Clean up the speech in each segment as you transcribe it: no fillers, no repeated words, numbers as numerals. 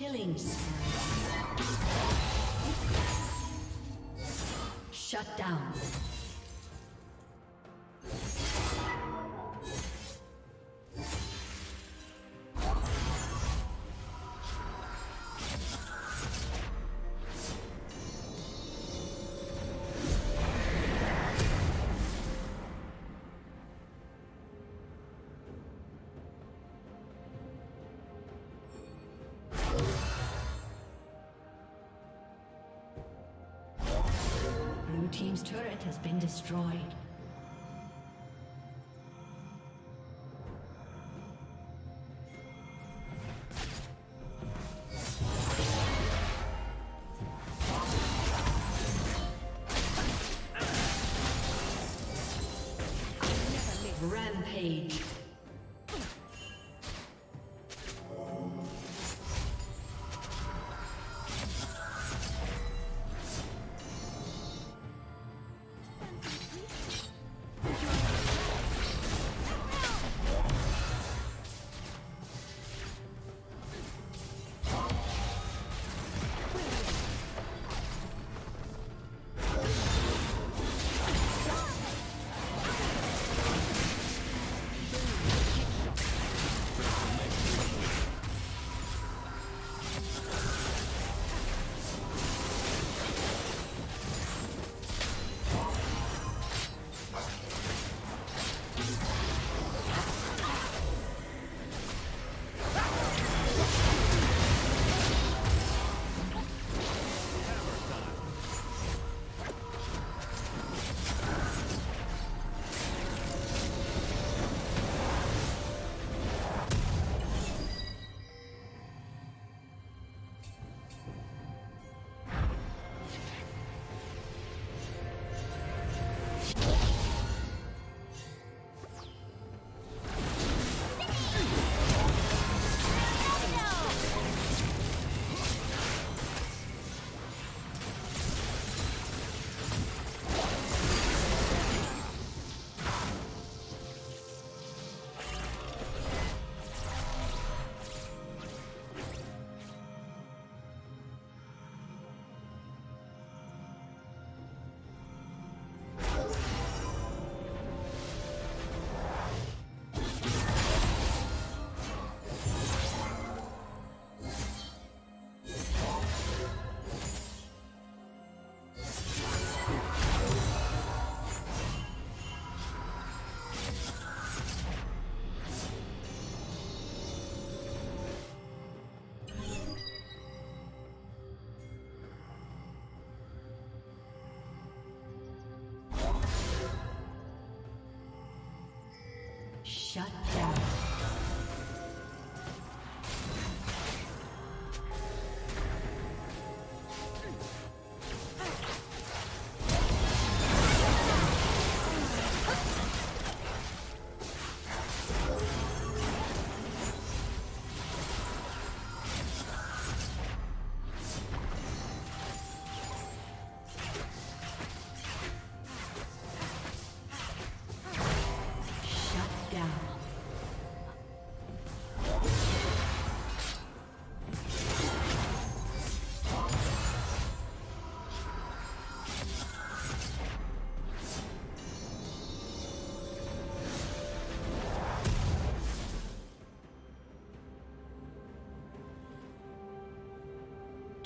Killing spree. Shut down. Team's turret has been destroyed. Rampage. Shut down.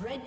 Red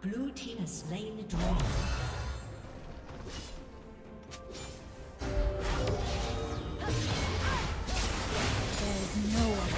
Blue Team has slain the dragon. There's no one.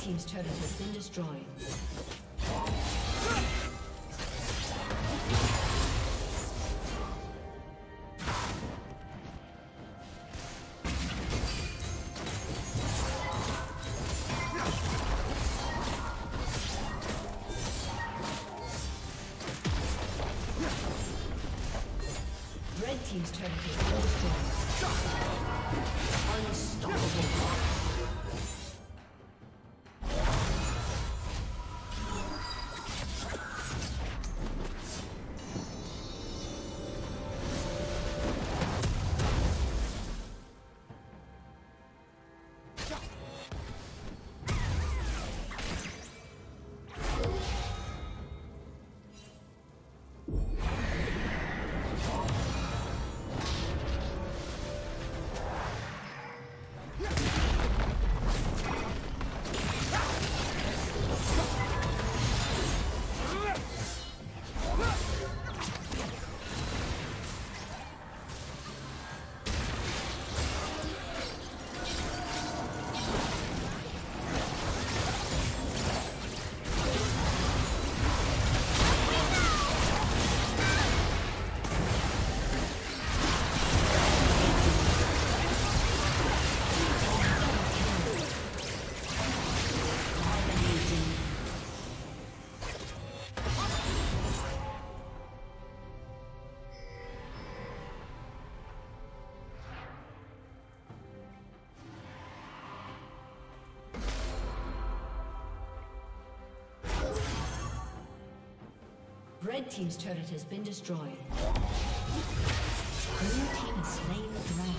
team's turret has been destroyed. Team's turret is destroyed. Unstoppable. Red team's turret has been destroyed. Blue team slain the dragon.